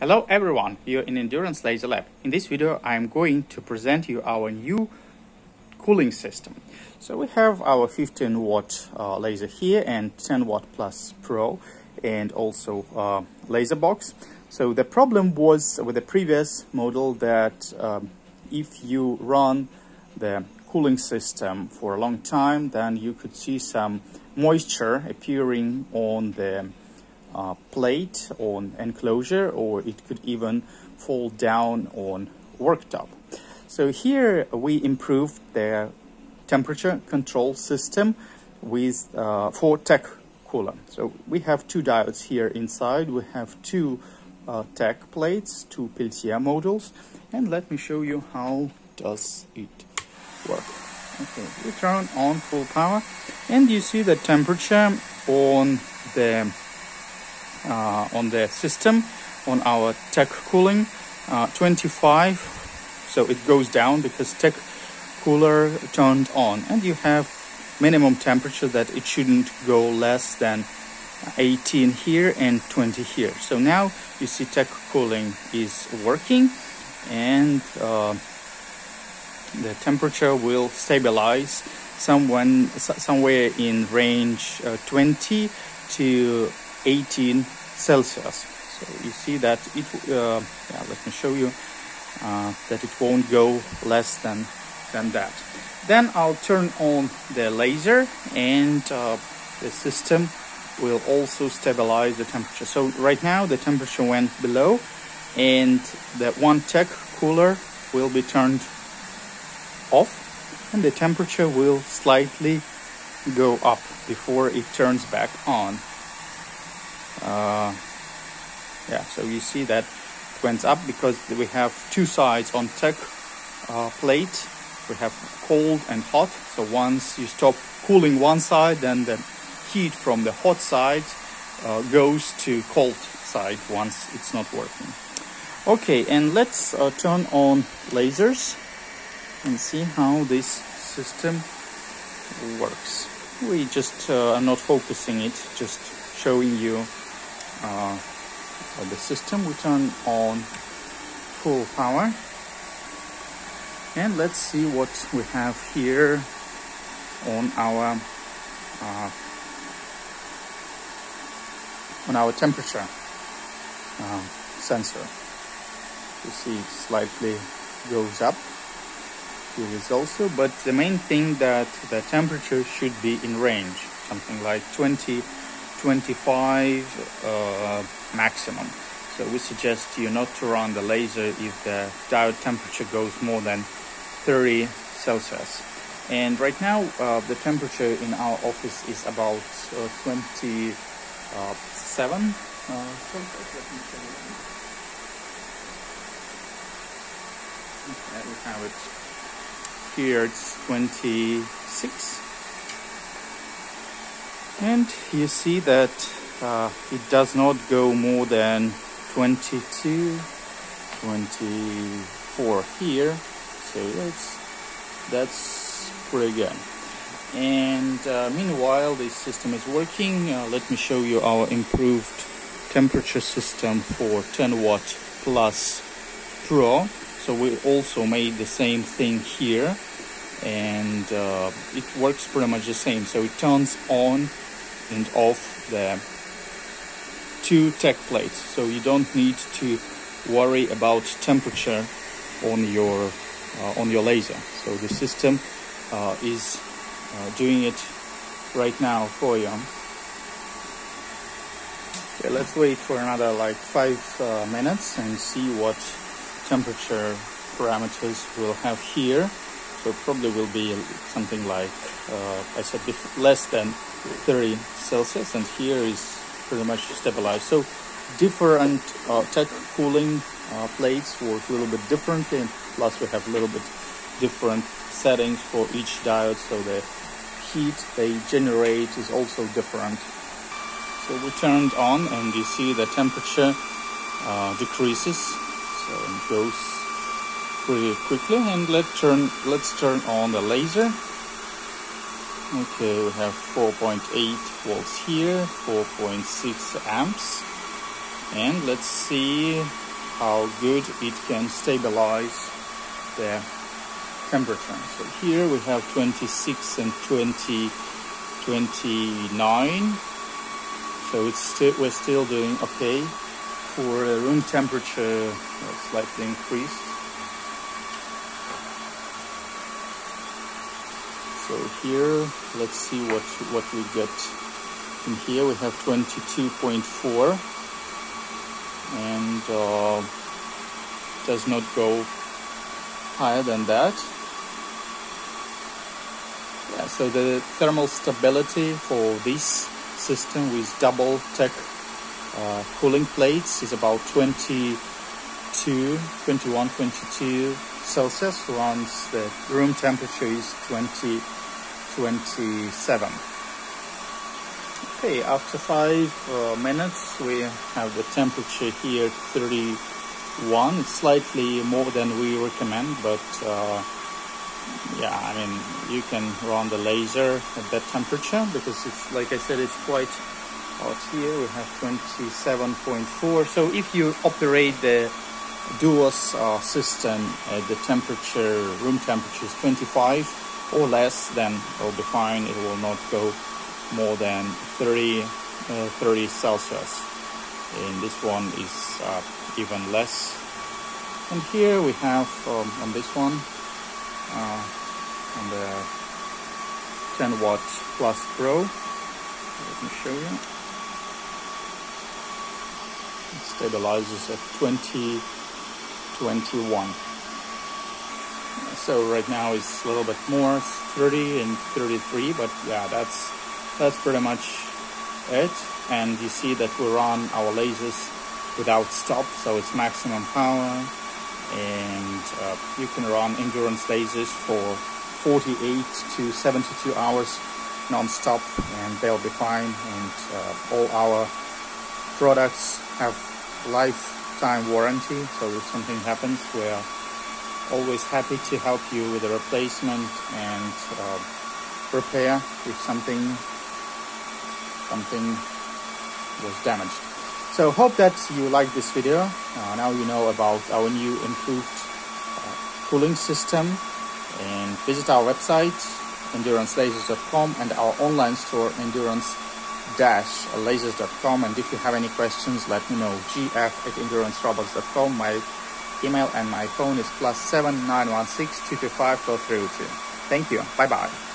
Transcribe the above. Hello everyone, you're in Endurance Laser Lab. In this video I'm going to present you our new cooling system. So we have our 15 watt laser here and 10 watt PLUS PRO and also laser box. So the problem was with the previous model that if you run the cooling system for a long time, then you could see some moisture appearing on the plate, on enclosure, or it could even fall down on worktop. So here we improved the temperature control system with for TEC cooler. So we have two diodes here inside, we have two TEC plates, two Peltier modules, and let me show you how does it work. Okay, we turn on full power and you see the temperature on the system, on our TEC cooling, 25, so it goes down because TEC cooler turned on, and you have minimum temperature that it shouldn't go less than 18 here and 20 here. So now you see TEC cooling is working and the temperature will stabilize somewhere in range 20 to 18 Celsius. So you see that it let me show you that it won't go less than that. Then I'll turn on the laser and the system will also stabilize the temperature. So right now the temperature went below and the one TEC cooler will be turned off and the temperature will slightly go up before it turns back on. So you see that it went up because we have two sides on TEC plate. We have cold and hot, so once you stop cooling one side, then the heat from the hot side goes to cold side once it's not working. Okay, and let's turn on lasers and see how this system works. We just I'm not focusing it, just showing you the system. We turn on full power and let's see what we have here on our temperature sensor. You see it slightly goes up here is also, but the main thing that the temperature should be in range, something like 20 25 maximum. So we suggest you not to run the laser if the diode temperature goes more than 30 Celsius. And right now the temperature in our office is about 27 Celsius. Let me show you. Okay, we have it here, it's 26. And you see that it does not go more than 22, 24 here. So that's pretty good. And meanwhile, this system is working. Let me show you our improved temperature system for 10 watt PLUS Pro. So we also made the same thing here. And it works pretty much the same. So it turns on and off the two TEC plates, so you don't need to worry about temperature on your laser. So the system is doing it right now for you. Okay, let's wait for another like 5 minutes and see what temperature parameters we'll have here. So probably will be something like I said, less than 30 Celsius, and here is pretty much stabilized. So different TEC cooling plates work a little bit differently, and plus we have a little bit different settings for each diode, so the heat they generate is also different. So we turned on and you see the temperature decreases, so it goes pretty quickly. And let's turn on the laser. Okay, we have 4.8 volts here, 4.6 amps, and let's see how good it can stabilize the temperature. So here we have 26 and 29. So it's we're still doing okay. For room temperature, slightly increased. So here, let's see what we get. In here we have 22.4, and does not go higher than that. Yeah, so the thermal stability for this system with double TEC cooling plates is about 22 Celsius, once the room temperature is 27. Okay, after 5 minutes we have the temperature here 31. It's slightly more than we recommend, but yeah, I mean, you can run the laser at that temperature because it's, like I said, it's quite hot. Here we have 27.4. so if you operate the DUOS system at the temperature, room temperature is 25 or less, then it will be fine. It will not go more than 30 Celsius, and this one is even less. And here we have on this one, on the 10 watt PLUS PRO, let me show you, it stabilizes at 21. So right now it's a little bit more, 30 and 33, but yeah, that's pretty much it. And you see that we run our lasers without stop, so it's maximum power. And you can run endurance lasers for 48 to 72 hours non-stop, and they'll be fine. And all our products have lifetime warranty, so if something happens, we're always happy to help you with a replacement and repair if something was damaged. So hope that you liked this video. Now you know about our new improved cooling system, and visit our website endurance-lasers.com and our online store endurance-lasers.com. and if you have any questions, let me know. gf@endurancerobots.com, my email, and my phone is +7 916 225 432. Thank you. Bye bye.